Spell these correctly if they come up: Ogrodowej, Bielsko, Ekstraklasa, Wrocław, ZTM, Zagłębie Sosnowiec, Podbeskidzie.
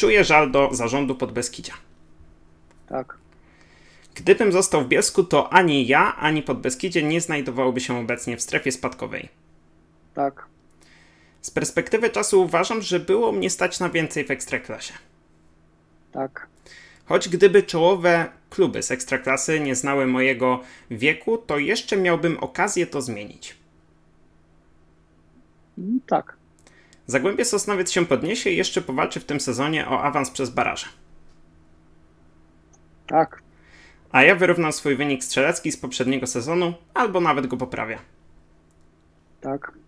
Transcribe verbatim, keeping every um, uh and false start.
Czuję żal do zarządu Podbeskidzia. Tak. Gdybym został w Bielsku, to ani ja, ani Podbeskidzie nie znajdowałoby się obecnie w strefie spadkowej. Tak. Z perspektywy czasu uważam, że było mnie stać na więcej w Ekstraklasie. Tak. Choć gdyby czołowe kluby z Ekstraklasy nie znały mojego wieku, to jeszcze miałbym okazję to zmienić. Tak. Zagłębie Sosnowiec się podniesie i jeszcze powalczy w tym sezonie o awans przez baraże. Tak. A ja wyrównam swój wynik strzelecki z poprzedniego sezonu, albo nawet go poprawię. Tak.